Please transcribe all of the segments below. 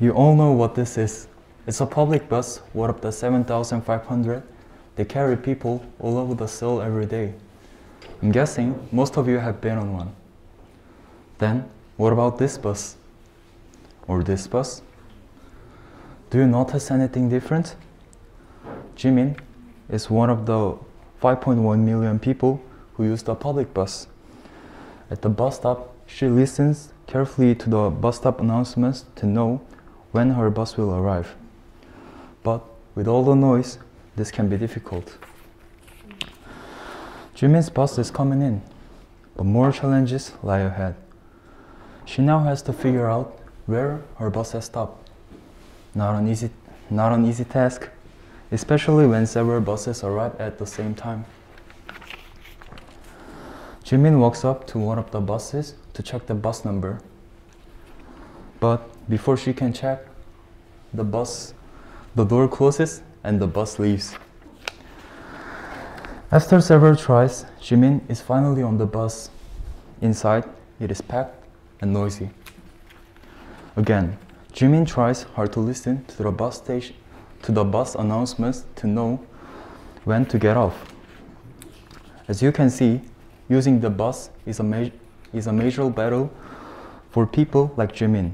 You all know what this is. It's a public bus, one of the 7,500. They carry people all over the Seoul every day. I'm guessing most of you have been on one. Then, what about this bus? Or this bus? Do you notice anything different? Jimin is one of the 5.1 million people who use the public bus. At the bus stop, she listens carefully to the bus stop announcements to know when her bus will arrive. But with all the noise, this can be difficult. Jimin's bus is coming in, but more challenges lie ahead. She now has to figure out where her bus has stopped. Not an easy task, especially when several buses arrive at the same time. Jimin walks up to one of the buses to check the bus number. But before she can check, the door closes and the bus leaves. After several tries, Jimin is finally on the bus. Inside, it is packed and noisy. Again, Jimin tries hard to listen to the bus announcements to know when to get off. As you can see, using the bus is a major battle for people like Jimin.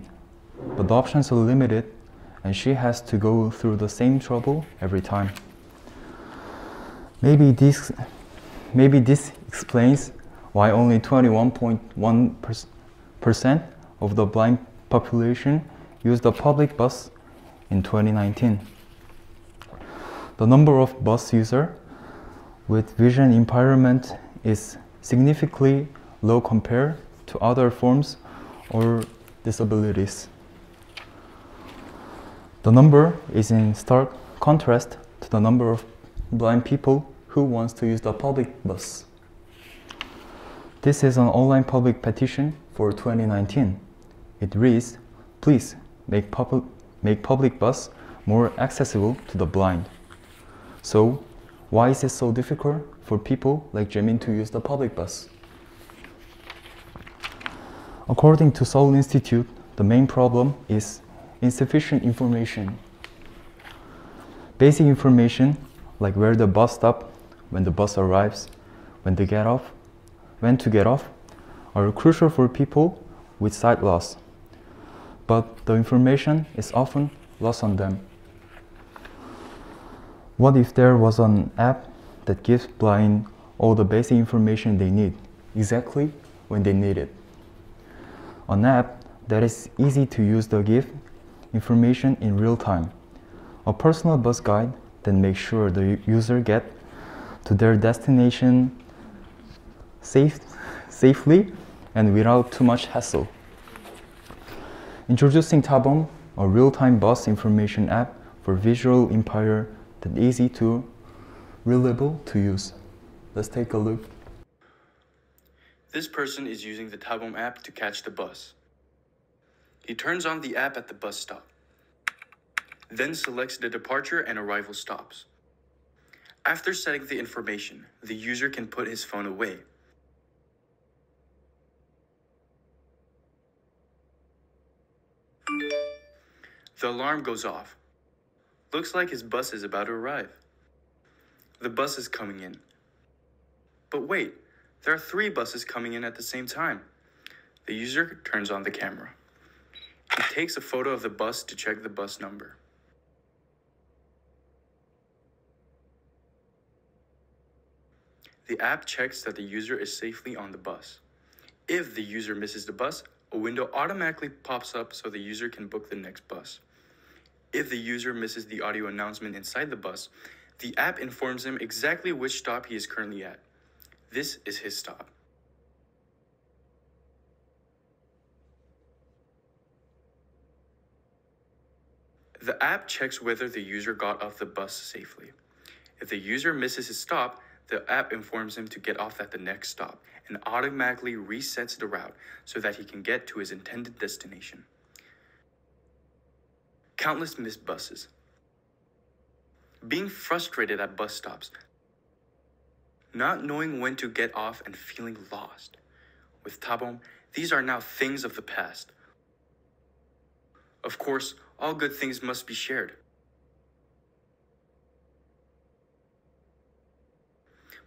But the options are limited, and she has to go through the same trouble every time. Maybe this explains why only 21.1% of the blind population used the public bus in 2019. The number of bus users with vision impairment is significantly low compared to other forms or disabilities. The number is in stark contrast to the number of blind people who wants to use the public bus. This is an online public petition for 2019. It reads, "Please make public bus more accessible to the blind." So, why is it so difficult for people like Jimin to use the public bus? According to Seoul Institute, the main problem is insufficient information. Basic information like where the bus stops, when the bus arrives, when to get off, are crucial for people with sight loss. But the information is often lost on them. What if there was an app that gives blind all the basic information they need, exactly when they need it? An app that is easy to use to give information in real time. A personal bus guide that makes sure the user gets to their destination safely and without too much hassle. Introducing Tabom, a real-time bus information app for visual impaired that easy to reliable to use. Let's take a look. This person is using the Tabom app to catch the bus. He turns on the app at the bus stop, then selects the departure and arrival stops. After setting the information, the user can put his phone away. The alarm goes off. Looks like his bus is about to arrive. The bus is coming in. But wait, there are 3 buses coming in at the same time. The user turns on the camera. He takes a photo of the bus to check the bus number. The app checks that the user is safely on the bus. If the user misses the bus, a window automatically pops up so the user can book the next bus. If the user misses the audio announcement inside the bus, the app informs him exactly which stop he is currently at. This is his stop. The app checks whether the user got off the bus safely. If the user misses his stop, the app informs him to get off at the next stop and automatically resets the route so that he can get to his intended destination. Countless missed buses. Being frustrated at bus stops, not knowing when to get off and feeling lost. With Tabom, these are now things of the past. Of course, All good things must be shared.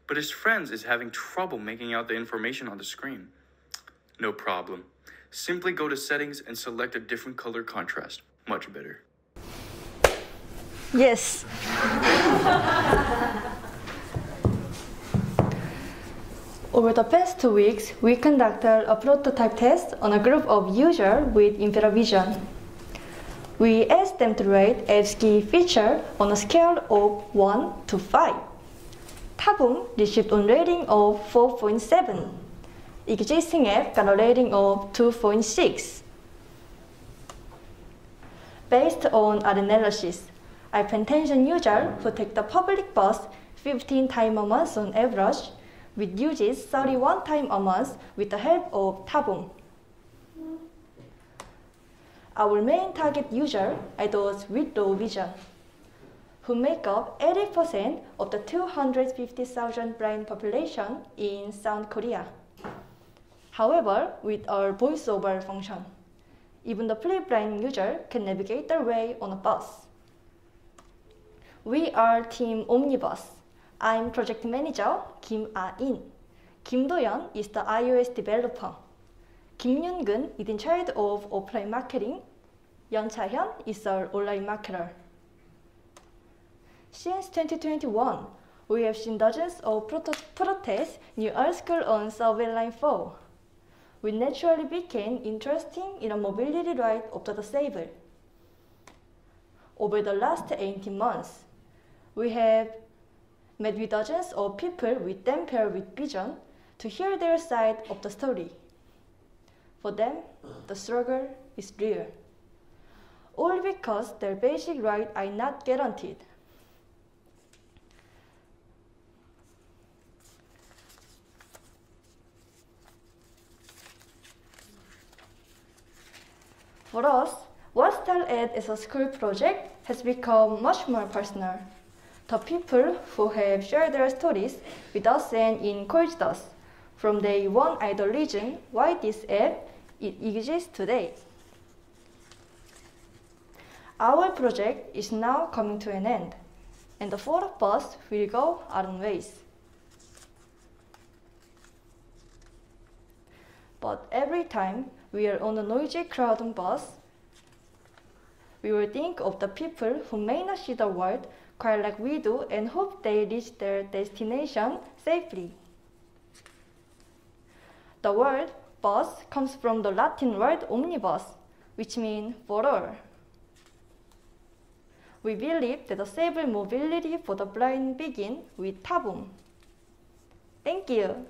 But his friends is having trouble making out the information on the screen. No problem. Simply go to settings and select a different color contrast. Much better. Yes. Over the past 2 weeks, we conducted a prototype test on a group of users with impaired vision. We asked them to rate FSKI feature on a scale of 1 to 5. Tabom received a rating of 4.7. Existing app got a rating of 2.6. Based on our analysis, a pension user who takes the public bus 15 times a month on average, which uses 31 times a month with the help of Tabom. Our main target user are those with low vision, who make up 80% of the 250,000 blind population in South Korea. However, with our voiceover function, even the pre-blind user can navigate their way on a bus. We are Team Omnibus. I'm Project Manager Kim Ah In. Kim Do-yeon is the iOS developer. Kim Yun-gun is in charge of offline marketing. Yeon Cha-hyun is our online marketer. Since 2021, we have seen dozens of protests new articles on Survey Line 4. We naturally became interested in the mobility right of the disabled. Over the last 18 months, we have met with dozens of people with impaired vision to hear their side of the story. For them, the struggle is real, all because their basic rights are not guaranteed. For us, what started as a school project has become much more personal. The people who have shared their stories with us and encouraged us from day one are the reason why this app exists today. Our project is now coming to an end, and the four of us will go our own ways. But every time we are on a noisy, crowded bus, we will think of the people who may not see the world quite like we do and hope they reach their destination safely. The word bus comes from the Latin word omnibus, which means for all. We believe that the stable mobility for the blind begins with Tabom. Thank you.